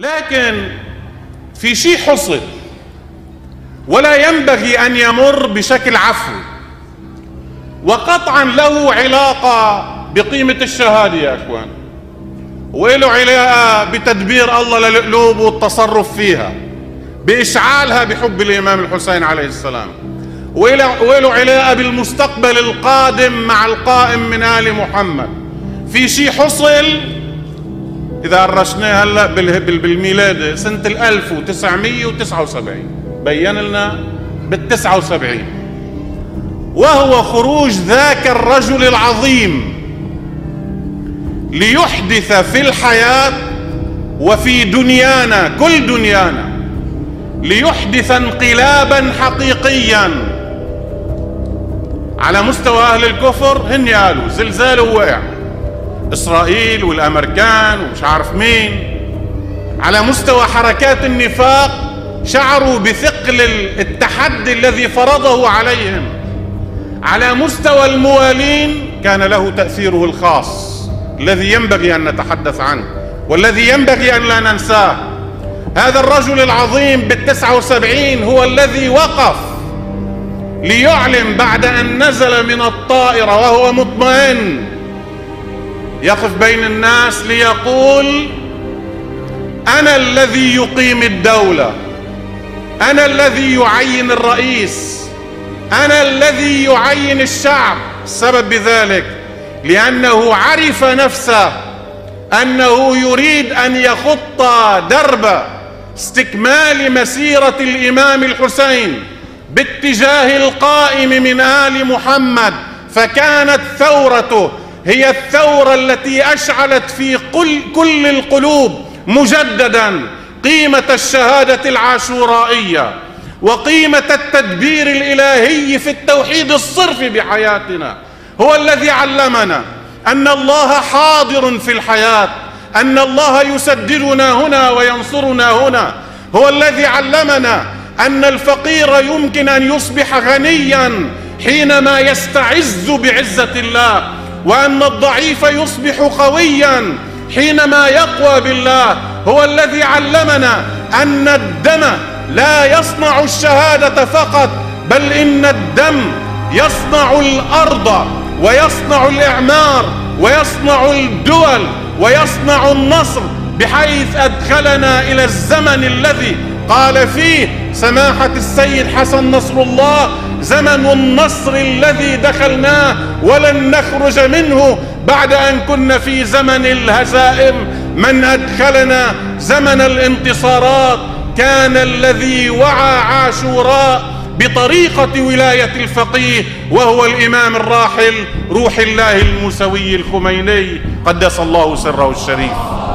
لكن في شيء حصل ولا ينبغي أن يمر بشكل عفوي، وقطعا له علاقة بقيمة الشهادة يا أخوان، وله علاقة بتدبير الله للقلوب والتصرف فيها، بإشعالها بحب الإمام الحسين عليه السلام، وله علاقة بالمستقبل القادم مع القائم من آل محمد. في شيء حصل إذا قرشناه هلأ بالميلاد سنة 1979 بين لنا بال79، وهو خروج ذاك الرجل العظيم ليحدث في الحياة وفي دنيانا كل دنيانا، ليحدث انقلابا حقيقيا على مستوى أهل الكفر. هن قالوا زلزال وقع إسرائيل والأمريكان ومش عارف مين، على مستوى حركات النفاق شعروا بثقل التحدي الذي فرضه عليهم. على مستوى الموالين كان له تأثيره الخاص الذي ينبغي أن نتحدث عنه والذي ينبغي أن لا ننساه. هذا الرجل العظيم بال79 هو الذي وقف ليعلم بعد أن نزل من الطائرة وهو مطمئن، يقف بين الناس ليقول: أنا الذي يقيم الدولة، أنا الذي يعين الرئيس، أنا الذي يعين الشعب. السبب بذلك لأنه عرف نفسه أنه يريد أن يخط درب استكمال مسيرة الإمام الحسين باتجاه القائم من آل محمد. فكانت ثورته هي الثورة التي أشعلت في كل القلوب مجدداً قيمة الشهادة العاشورائية وقيمة التدبير الإلهي في التوحيد الصرف بحياتنا. هو الذي علمنا أن الله حاضر في الحياة، أن الله يسددنا هنا وينصرنا هنا. هو الذي علمنا أن الفقير يمكن أن يصبح غنيا حينما يستعز بعزة الله، وأن الضعيف يصبح قويا حينما يقوى بالله. هو الذي علمنا أن الدم لا يصنع الشهادة فقط، بل إن الدم يصنع الأرض ويصنع الإعمار ويصنع الدول ويصنع النصر، بحيث أدخلنا إلى الزمن الذي قال فيه سماحة السيد حسن نصر الله: زمن النصر الذي دخلناه ولن نخرج منه بعد أن كنا في زمن الهزائم. من أدخلنا زمن الانتصارات كان الذي وعى عاشوراء بطريقة ولاية الفقيه، وهو الإمام الراحل روح الله الموسوي الخميني قدس الله سره الشريف.